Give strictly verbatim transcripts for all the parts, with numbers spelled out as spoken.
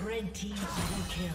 Red team double kill.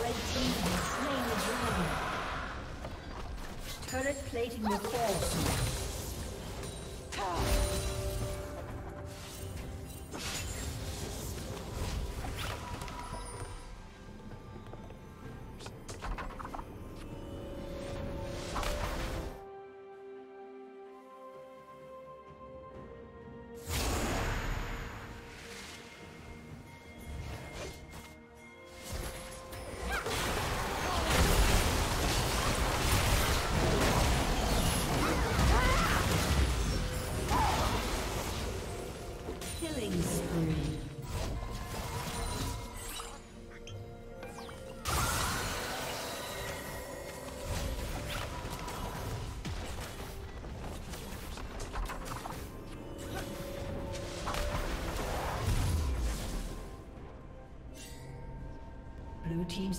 Red team has slain the dragon. Turret plating will fall soon. Blue team's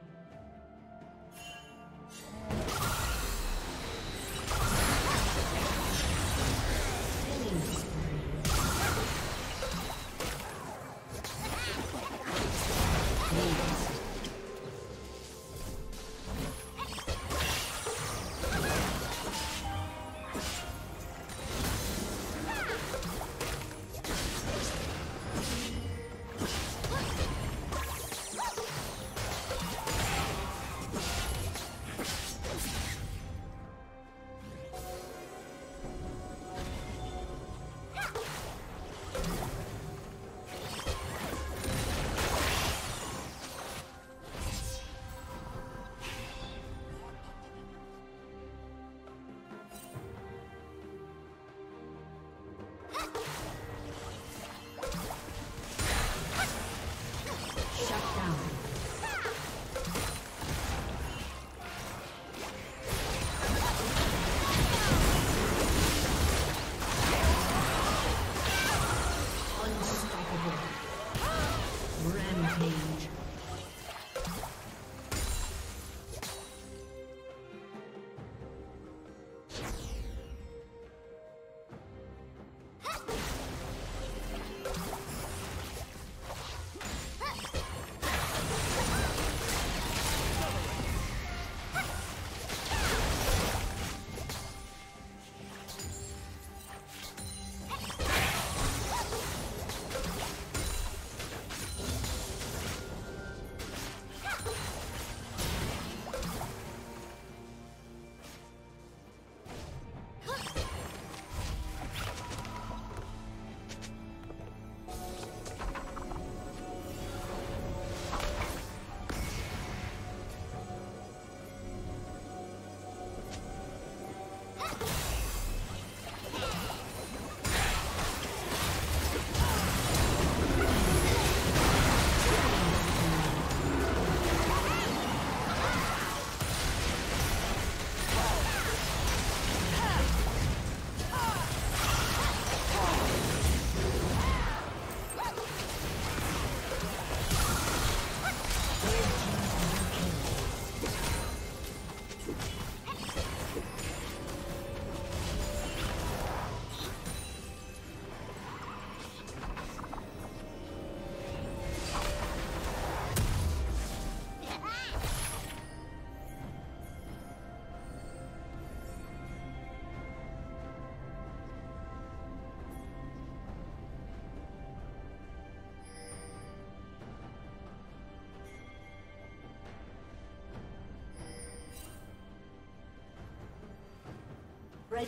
Red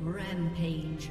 Rampage.